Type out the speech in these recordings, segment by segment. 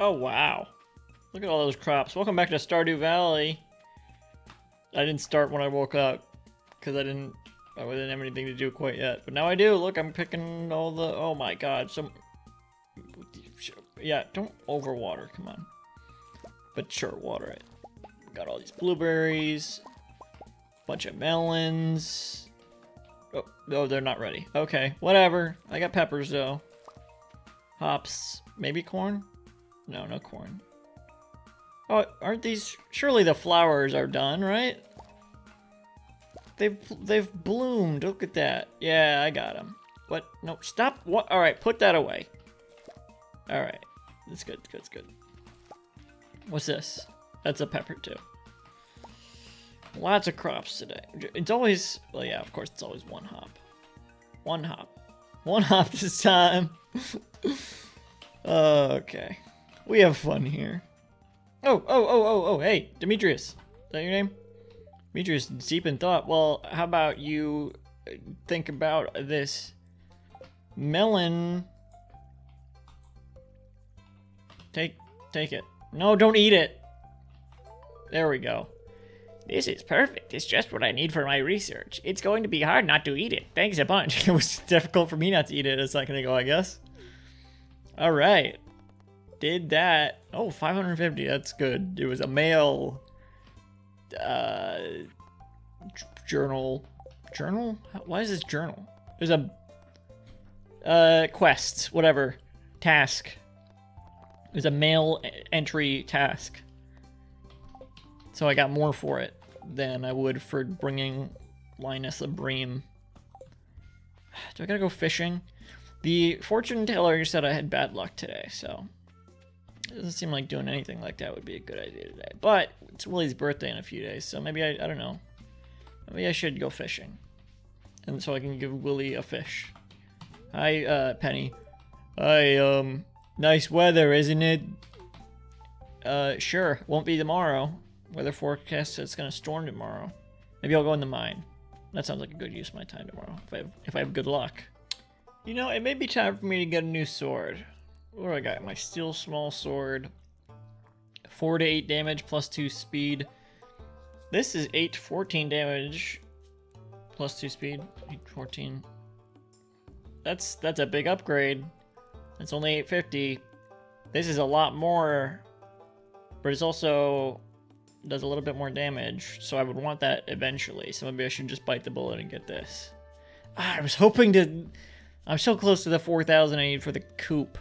Oh, wow. Look at all those crops. Welcome back to Stardew Valley. I didn't start when I woke up because I didn't have anything to do quite yet. But now I do. Look, I'm picking all the... Oh my god. Some... Yeah, don't overwater. Come on. But sure, water it. Got all these blueberries. Bunch of melons. Oh, no, they're not ready. Okay, whatever. I got peppers, though. Hops. Maybe corn? No, no corn. Oh, aren't these... Surely the flowers are done, right? They've bloomed. Look at that. Yeah, I got them. What? No, stop. What? All right, put that away. All right. That's good. That's good. What's this? That's a pepper, too. Lots of crops today. It's always... Well, yeah, of course, it's always one hop. One hop. One hop this time. Okay. We have fun here. Oh, hey, Demetrius. Is that your name? Demetrius, deep in thought. Well, how about you think about this melon? Take it. No, don't eat it. There we go. This is perfect. It's just what I need for my research. It's going to be hard not to eat it. Thanks a bunch. It was difficult for me not to eat it a second ago, I guess. All right. Did that. Oh, 550. That's good. It was a mail journal. Journal? Why is this journal? There's a quest, whatever. Task. There's a mail entry task. So I got more for it than I would for bringing Linus a bream. Do I gotta go fishing? The fortune teller said I had bad luck today, so... It doesn't seem like doing anything like that would be a good idea today. But it's Willie's birthday in a few days, so maybe I don't know. Maybe I should go fishing. And so I can give Willie a fish. Hi, Penny. Hi, nice weather, isn't it? Sure. Won't be tomorrow. Weather forecast says it's gonna storm tomorrow. Maybe I'll go in the mine. That sounds like a good use of my time tomorrow, if I have good luck. You know, it may be time for me to get a new sword. What do I got? My steel small sword. 4 to 8 damage plus 2 speed. This is 8 to 14 damage plus 2 speed. 8 to 14. That's a big upgrade. It's only 850. This is a lot more, but it's also does a little bit more damage, so I would want that eventually. So maybe I should just bite the bullet and get this. Ah, I was hoping to... I'm so close to the 4,000 I need for the coupe.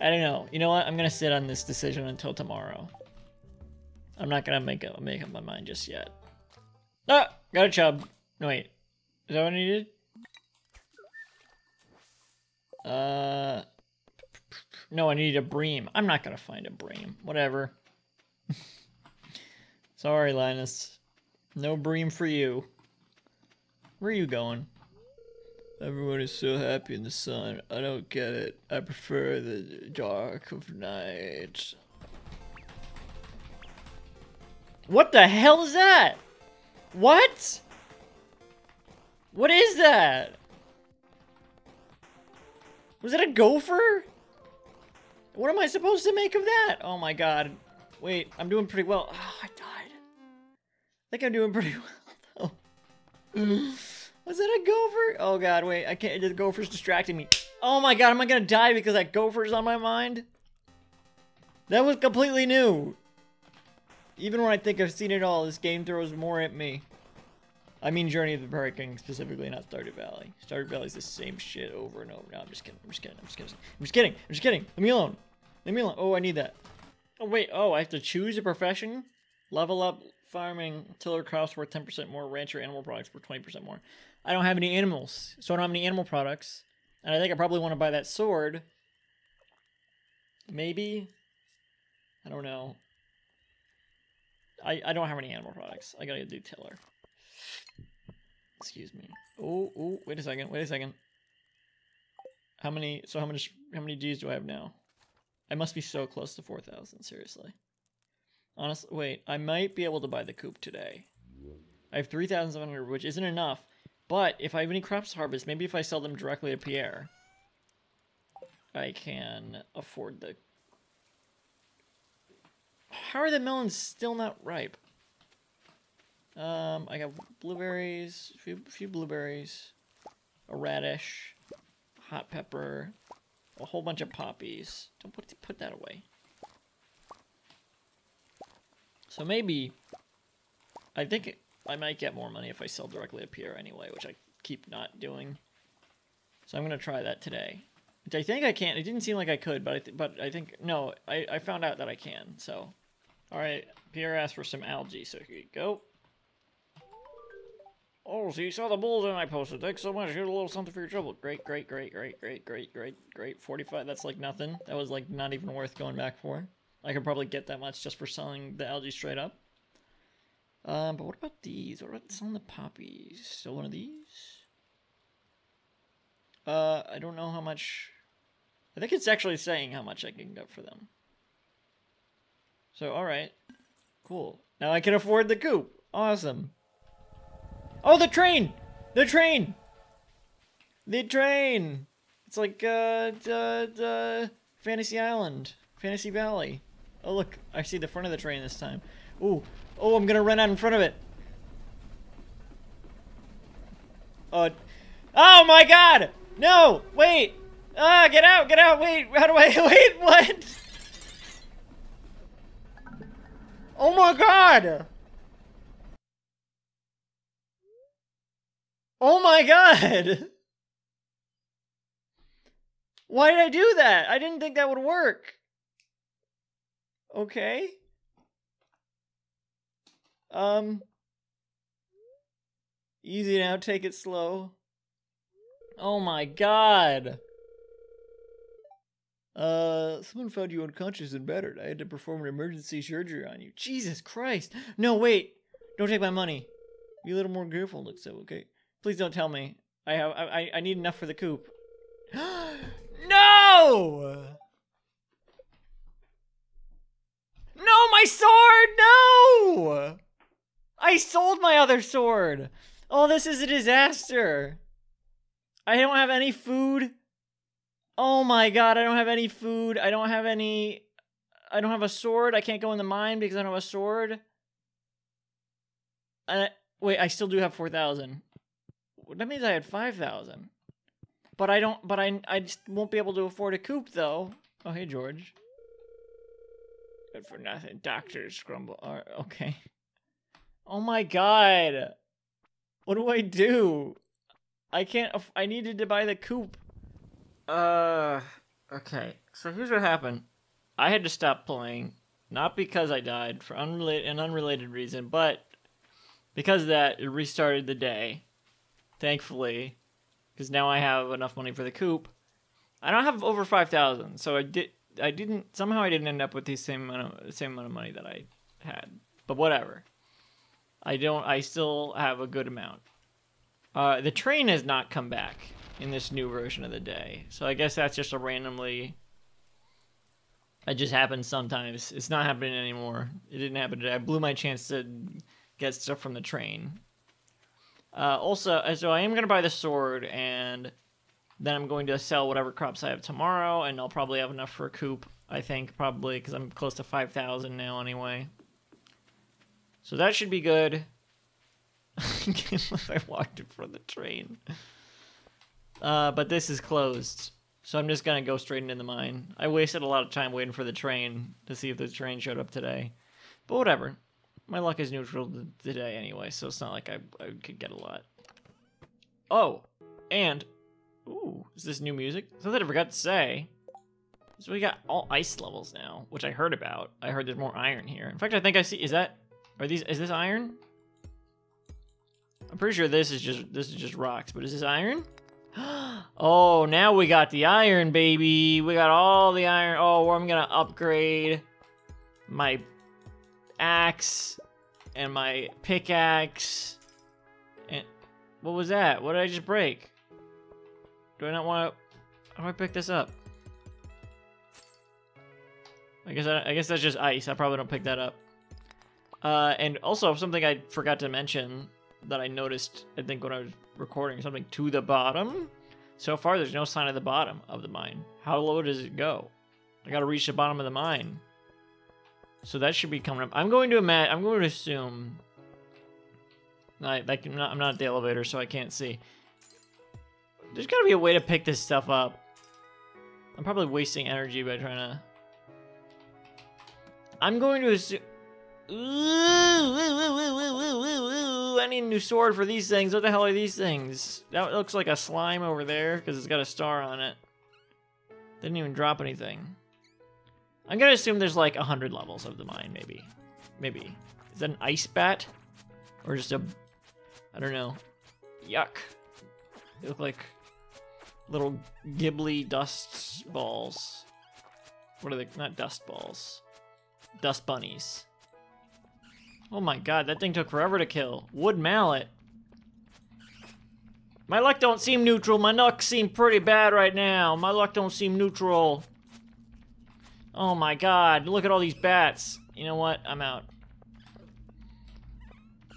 I don't know. You know what? I'm gonna sit on this decision until tomorrow. I'm not gonna make up my mind just yet. Ah! Got a chub. No, wait. Is that what I needed? No, I need a bream. I'm not gonna find a bream. Whatever. Sorry, Linus. No bream for you. Where are you going? Everyone is so happy in the sun. I don't get it. I prefer the dark of night. What the hell is that? What? What is that? Was that a gopher? What am I supposed to make of that? Oh my god. Wait, I'm doing pretty well. Oh, I died. I think I'm doing pretty well, though. Was that a gopher? Oh god, wait, I can't, the gopher's distracting me. Oh my god, am I gonna die because that gopher's on my mind? That was completely new. Even when I think I've seen it all, this game throws more at me. I mean Journey of the Prairie King, specifically, not Stardew Valley. Stardew Valley's the same shit over and over. No, I'm just kidding, I'm just kidding. Leave me alone. Leave me alone. Oh, I need that. Oh wait, oh, I have to choose a profession? Level up farming till our crops worth 10% more, rancher animal products worth 20% more. I don't have any animals, so I don't have any animal products. And I think I probably want to buy that sword. Maybe? I don't know. I don't have any animal products. I gotta do tiller. Excuse me. Oh, wait a second. How many G's do I have now? I must be so close to 4,000, seriously. Honestly, wait, I might be able to buy the coupe today. I have 3,700, which isn't enough. But if I have any crops to harvest, maybe if I sell them directly to Pierre. I can afford the... How are the melons still not ripe? I got blueberries, a few blueberries, a radish, hot pepper, a whole bunch of poppies. Don't put that away. So maybe, I think I might get more money if I sell directly to Pierre anyway, which I keep not doing. So I'm going to try that today. Which I think I can. It didn't seem like I could, but I think, no, I found out that I can. So, all right, Pierre asked for some algae, so here you go. Oh, so you saw the bulletin I posted. Thanks so much. Here's a little something for your trouble. Great. 45, that's like nothing. That was like not even worth going back for. I could probably get that much just for selling the algae straight up. But what about these? What about selling the poppies? Still one of these? I don't know how much... I think it's actually saying how much I can get for them. So, alright. Cool. Now I can afford the coop. Awesome. Oh, the train! The train! The train! It's like, Fantasy Island. Fantasy Valley. Oh, look. I see the front of the train this time. Ooh. Oh, I'm gonna run out in front of it. Oh my god! No! Wait! Ah, get out! Get out! Wait! How do I... Wait, what? Oh my god! Oh my god! Why did I do that? I didn't think that would work. Okay. Easy now, take it slow. Oh my god! Someone found you unconscious and battered. I had to perform an emergency surgery on you. Jesus Christ! No, wait! Don't take my money. Be a little more grateful, looks so, okay? Please don't tell me. I need enough for the coop. No! No, my sword! No! I sold my other sword! Oh, this is a disaster! I don't have any food. Oh my god, I don't have any food. I don't have any... I don't have a sword. I can't go in the mine because I don't have a sword. Wait, I still do have 4,000. That means I had 5,000. But I don't... But I just won't be able to afford a coop, though. Oh, hey, George. Good for nothing. Doctors grumble. Right, okay. Oh my god. What do I do? I can't... I needed to buy the coop. Okay. So here's what happened. I had to stop playing. Not because I died, for an unrelated reason, but because of that, it restarted the day. Thankfully. Because now I have enough money for the coop. I don't have over 5,000, so I didn't... Somehow I didn't end up with the same amount of money that I had. But whatever. I still have a good amount. The train has not come back in this new version of the day. So I guess that's just a randomly... That just happens sometimes. It's not happening anymore. It didn't happen today. I blew my chance to get stuff from the train. Also, so I am going to buy the sword, and then I'm going to sell whatever crops I have tomorrow, and I'll probably have enough for a coop, I think, probably, because I'm close to 5,000 now anyway. So that should be good. I walked in front of the train. But this is closed, so I'm just gonna go straight into the mine. I wasted a lot of time waiting for the train to see if the train showed up today. But whatever. My luck is neutral today anyway, so it's not like I could get a lot. Oh, and... Ooh, is this new music? Something I forgot to say. So we got all ice levels now, which I heard about. I heard there's more iron here. In fact, I think I see... Is this iron? I'm pretty sure this is just rocks, but is this iron? Oh, now we got the iron, baby. We got all the iron. Oh, I'm gonna upgrade my axe and my pickaxe. And what was that? What did I just break? Do I not want to? How do I pick this up? I guess that's just ice. I probably don't pick that up. And also something I forgot to mention. That I noticed, I think, when I was recording, something to the bottom. So far, there's no sign of the bottom of the mine. How low does it go? I gotta reach the bottom of the mine. So that should be coming up. I'm going to imagine. I'm going to assume. I'm not at the elevator, so I can't see. There's gotta be a way to pick this stuff up. I'm probably wasting energy by trying to. I'm going to assume. I need a new sword for these things. What the hell are these things? That looks like a slime over there because it's got a star on it. Didn't even drop anything. I'm gonna assume there's like 100 levels of the mine, maybe. Maybe. Is that an ice bat? Or just a... I don't know. Yuck. They look like little Ghibli dust balls. What are they? Not dust balls. Dust bunnies. Oh my god, that thing took forever to kill. Wood mallet. My luck don't seem neutral. My luck seem pretty bad right now. My luck don't seem neutral. Oh my god, look at all these bats. You know what? I'm out.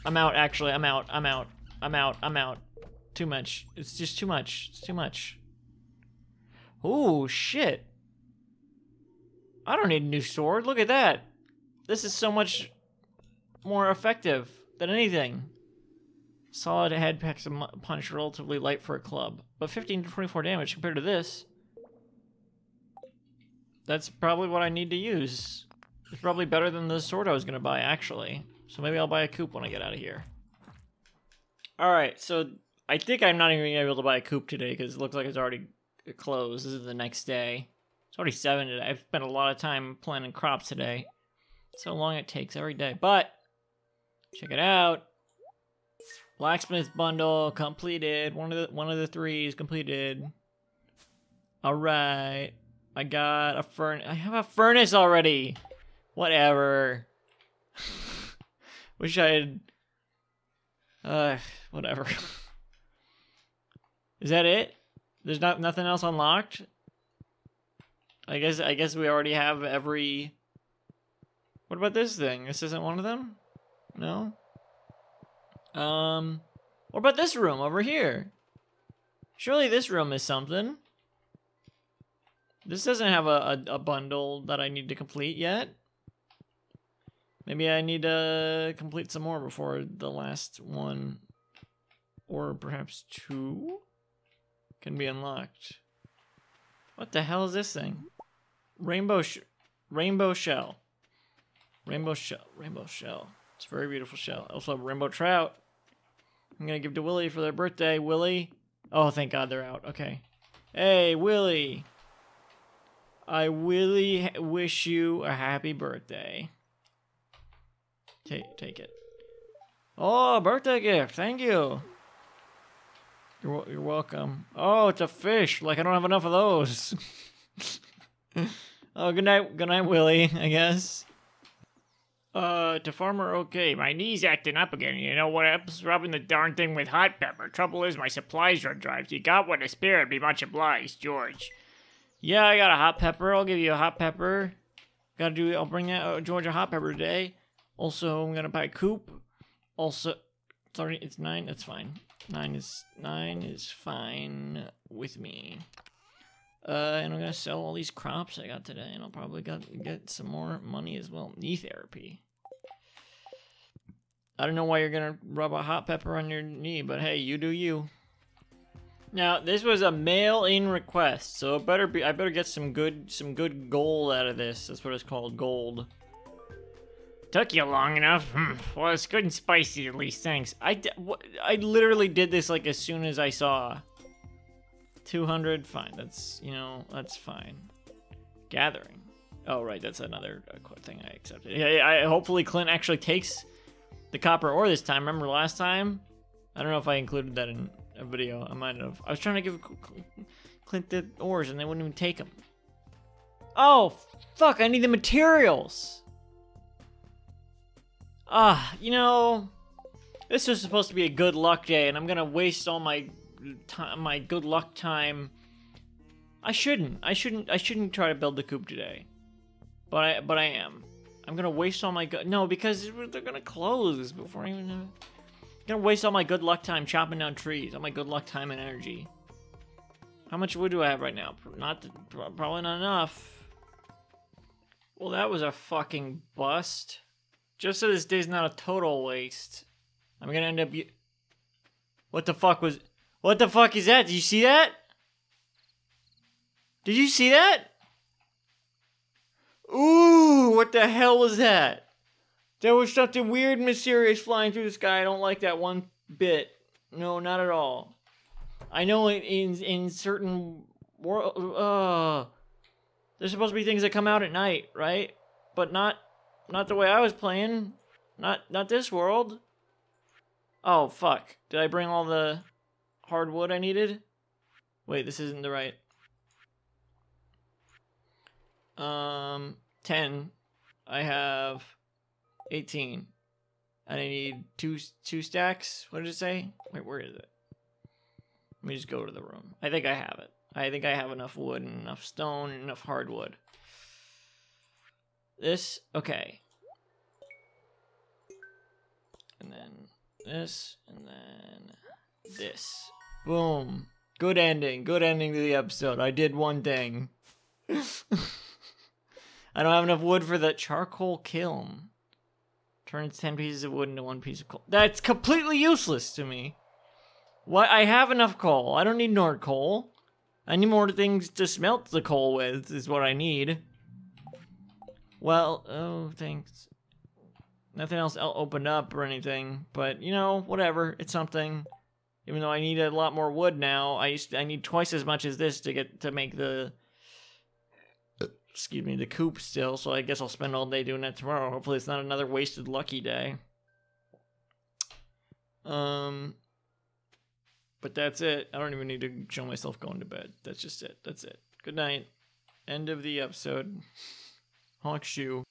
I'm out, actually. I'm out. I'm out. I'm out. I'm out. Too much. It's just too much. It's too much. Oh, shit. I don't need a new sword. Look at that. This is so much more effective than anything. Solid head packs a punch relatively light for a club, but 15 to 24 damage compared to this. That's probably what I need to use. It's probably better than the sword I was gonna buy, actually. So maybe I'll buy a coupe when I get out of here. Alright, so I think I'm not even gonna be able to buy a coupe today because it looks like it's already closed. This is the next day. It's already 7 today. I've spent a lot of time planting crops today. So long it takes every day, but check it out. Blacksmith's bundle completed. One of the three is completed. All right, I got a furnace. I have a furnace already. Whatever. Wish I had. Whatever. Is that it? There's nothing else unlocked. I guess we already have every. What about this thing? This isn't one of them? No? What about this room over here? Surely this room is something. This doesn't have a bundle that I need to complete yet. Maybe I need to complete some more before the last one. Or perhaps two can be unlocked. What the hell is this thing? Rainbow shell. Rainbow shell. It's a very beautiful shell. I also have rainbow trout. I'm gonna give to Willie for their birthday. Willie. Oh, thank God they're out. Okay. Hey, Willie. I Willie wish you a happy birthday. Take it. Oh, birthday gift. Thank you. You're welcome. Oh, it's a fish. Like I don't have enough of those. Oh, good night, Willie. I guess. To farmer, okay. My knee's acting up again. You know what else? Rubbing the darn thing with hot pepper. Trouble is, my supplies are dry. If you got one to spare, I'd be much obliged, George. Yeah, I got a hot pepper. I'll give you a hot pepper. I'll bring George a hot pepper today. Also, I'm gonna buy a coupe. Also, sorry, it's 9. That's fine. 9 is fine with me. And I'm gonna sell all these crops I got today, and I'll probably get some more money as well. Knee therapy. I don't know why you're gonna rub a hot pepper on your knee, but hey, you do you. Now this was a mail-in request, so it better be. I better get some good gold out of this. That's what it's called, gold. Took you long enough. Well, it's good and spicy at least. Thanks. I literally did this like as soon as I saw. 200, fine. That's, you know, that's fine. Gathering. Oh, right, that's another thing I accepted. Yeah, hopefully Clint actually takes the copper ore this time. Remember last time? I don't know if I included that in a video. I might have. I was trying to give Clint the ores and they wouldn't even take them. Oh, fuck, I need the materials. Ah, you know, this was supposed to be a good luck day and I'm gonna waste all my good luck time. I shouldn't try to build the coop today, but I am. I'm gonna waste all my good. No, because they're gonna close before I even. I'm gonna waste all my good luck time chopping down trees. All my good luck time and energy. How much wood do I have right now? Probably not enough. Well, that was a fucking bust. Just so this day's not a total waste, I'm gonna end up. What the fuck is that? Did you see that? Did you see that? Ooh, what the hell was that? There was something weird and mysterious flying through the sky. I don't like that one bit. No, not at all. I know in certain world, there's supposed to be things that come out at night, right? But not the way I was playing. Not this world. Oh fuck! Did I bring all the hardwood I needed? Wait, this isn't the right. 10. I have 18. And I need two stacks. What did it say? Wait, where is it? Let me just go to the room. I think I have it. I think I have enough wood and enough stone and enough hardwood. This, okay. And then this, and then this. Boom. Good ending. Good ending to the episode. I did one thing. I don't have enough wood for the charcoal kiln. Turns 10 pieces of wood into 1 piece of coal. That's completely useless to me. What? I have enough coal. I don't need more coal. I need more things to smelt the coal with is what I need. Well, oh, thanks. Nothing else opened up or anything, but you know, whatever. It's something. Even though I need a lot more wood now, I need twice as much as this to make the excuse me, the coop still, so I guess I'll spend all day doing that tomorrow. Hopefully it's not another wasted lucky day. But that's it. I don't even need to show myself going to bed. That's just it. That's it. Good night. End of the episode. Honk shoe.